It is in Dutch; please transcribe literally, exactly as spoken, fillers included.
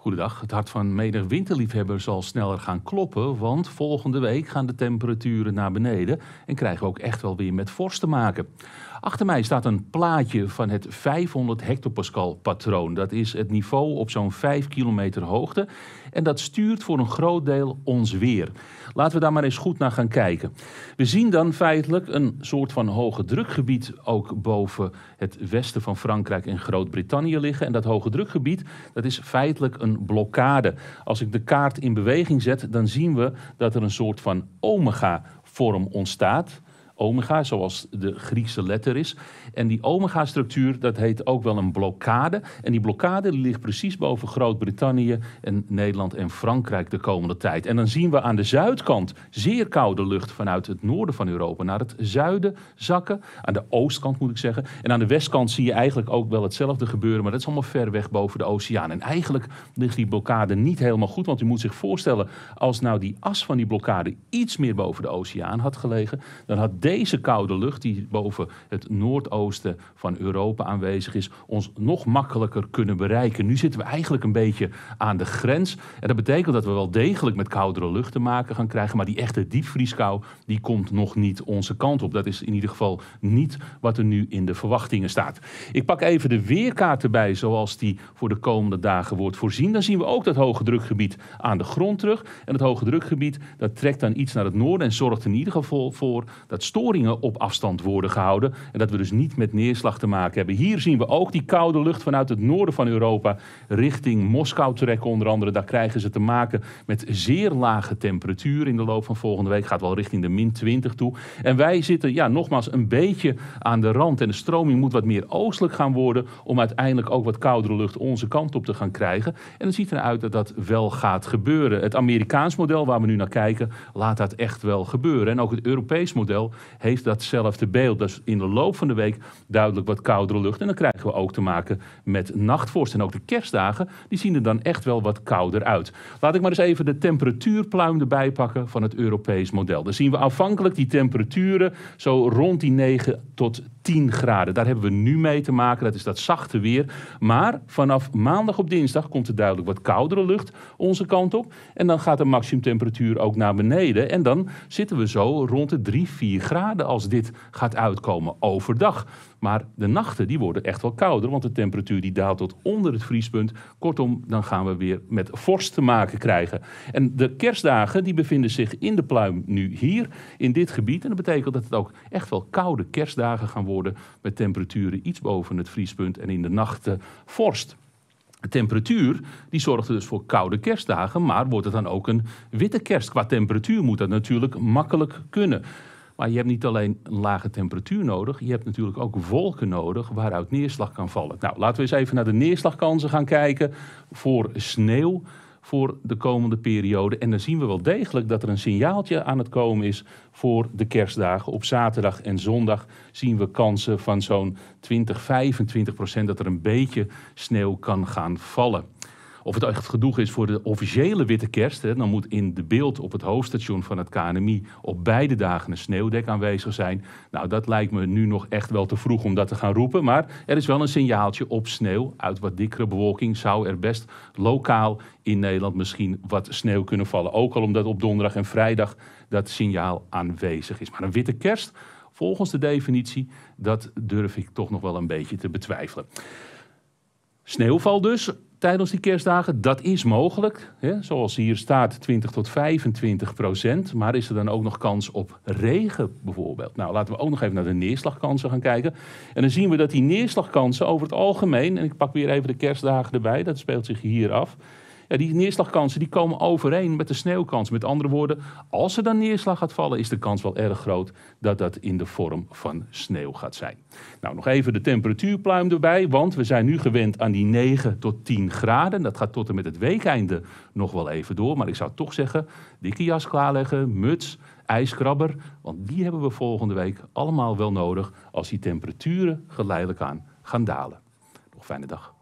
Goedendag. Het hart van menig winterliefhebber zal sneller gaan kloppen, want volgende week gaan de temperaturen naar beneden en krijgen we ook echt wel weer met vorst te maken. Achter mij staat een plaatje van het vijfhonderd hectopascal patroon. Dat is het niveau op zo'n vijf kilometer hoogte en dat stuurt voor een groot deel ons weer. Laten we daar maar eens goed naar gaan kijken. We zien dan feitelijk een soort van hoge drukgebied ook boven het westen van Frankrijk en Groot-Brittannië liggen. En dat hoge drukgebied, dat is feitelijk een blokkade. Als ik de kaart in beweging zet, dan zien we dat er een soort van omega-vorm ontstaat. Omega, zoals de Griekse letter is. En die omega-structuur, dat heet ook wel een blokkade. En die blokkade die ligt precies boven Groot-Brittannië en Nederland en Frankrijk de komende tijd. En dan zien we aan de zuidkant zeer koude lucht vanuit het noorden van Europa naar het zuiden zakken. Aan de oostkant moet ik zeggen. En aan de westkant zie je eigenlijk ook wel hetzelfde gebeuren, maar dat is allemaal ver weg boven de oceaan. En eigenlijk ligt die blokkade niet helemaal goed, want u moet zich voorstellen, als nou die as van die blokkade iets meer boven de oceaan had gelegen, dan had deze koude lucht, die boven het noordoosten van Europa aanwezig is, ons nog makkelijker kunnen bereiken. Nu zitten we eigenlijk een beetje aan de grens. En dat betekent dat we wel degelijk met koudere lucht te maken gaan krijgen. Maar die echte diepvrieskou, die komt nog niet onze kant op. Dat is in ieder geval niet wat er nu in de verwachtingen staat. Ik pak even de weerkaart erbij, zoals die voor de komende dagen wordt voorzien. Dan zien we ook dat hoge drukgebied aan de grond terug. En het hoge drukgebied, dat trekt dan iets naar het noorden en zorgt in ieder geval voor dat storingen op afstand worden gehouden en dat we dus niet met neerslag te maken hebben. Hier zien we ook die koude lucht vanuit het noorden van Europa richting Moskou trekken onder andere. Daar krijgen ze te maken met zeer lage temperaturen in de loop van volgende week. Gaat wel richting de min twintig toe. En wij zitten ja, nogmaals een beetje aan de rand en de stroming moet wat meer oostelijk gaan worden om uiteindelijk ook wat koudere lucht onze kant op te gaan krijgen. En het ziet eruit dat dat wel gaat gebeuren. Het Amerikaans model waar we nu naar kijken laat dat echt wel gebeuren. En ook het Europees model heeft datzelfde beeld. Dus in de loop van de week duidelijk wat koudere lucht. En dan krijgen we ook te maken met nachtvorst. En ook de kerstdagen, die zien er dan echt wel wat kouder uit. Laat ik maar eens even de temperatuurpluim erbij pakken van het Europees model. Dan zien we aanvankelijk die temperaturen zo rond die negen tot tien graden. Daar hebben we nu mee te maken. Dat is dat zachte weer. Maar vanaf maandag op dinsdag komt er duidelijk wat koudere lucht onze kant op. En dan gaat de maximumtemperatuur ook naar beneden. En dan zitten we zo rond de drie, vier graden als dit gaat uitkomen overdag. Maar de nachten die worden echt wel kouder, want de temperatuur die daalt tot onder het vriespunt. Kortom, dan gaan we weer met vorst te maken krijgen. En de kerstdagen die bevinden zich in de pluim nu hier, in dit gebied. En dat betekent dat het ook echt wel koude kerstdagen gaan worden met temperaturen iets boven het vriespunt en in de nachten vorst. De temperatuur die zorgt dus voor koude kerstdagen, maar wordt het dan ook een witte kerst? Qua temperatuur moet dat natuurlijk makkelijk kunnen. Maar je hebt niet alleen een lage temperatuur nodig, je hebt natuurlijk ook wolken nodig waaruit neerslag kan vallen. Nou, laten we eens even naar de neerslagkansen gaan kijken voor sneeuw voor de komende periode. En dan zien we wel degelijk dat er een signaaltje aan het komen is voor de kerstdagen. Op zaterdag en zondag zien we kansen van zo'n twintig, vijfentwintig procent dat er een beetje sneeuw kan gaan vallen. Of het echt genoeg is voor de officiële witte kerst, hè, dan moet in de beeld op het hoofdstation van het K N M I op beide dagen een sneeuwdek aanwezig zijn. Nou, dat lijkt me nu nog echt wel te vroeg om dat te gaan roepen. Maar er is wel een signaaltje op sneeuw. Uit wat dikkere bewolking zou er best lokaal in Nederland misschien wat sneeuw kunnen vallen. Ook al omdat op donderdag en vrijdag dat signaal aanwezig is. Maar een witte kerst, volgens de definitie, dat durf ik toch nog wel een beetje te betwijfelen. Sneeuwval dus tijdens die kerstdagen, dat is mogelijk. Hè? Zoals hier staat, twintig tot vijfentwintig procent. Maar is er dan ook nog kans op regen bijvoorbeeld? Nou, laten we ook nog even naar de neerslagkansen gaan kijken. En dan zien we dat die neerslagkansen over het algemeen, en ik pak weer even de kerstdagen erbij, dat speelt zich hier af. Ja, die neerslagkansen die komen overeen met de sneeuwkans. Met andere woorden, als er dan neerslag gaat vallen, is de kans wel erg groot dat dat in de vorm van sneeuw gaat zijn. Nou, nog even de temperatuurpluim erbij, want we zijn nu gewend aan die negen tot tien graden. Dat gaat tot en met het weekeinde nog wel even door. Maar ik zou toch zeggen, dikke jas klaarleggen, muts, ijskrabber. Want die hebben we volgende week allemaal wel nodig als die temperaturen geleidelijk aan gaan dalen. Nog fijne dag.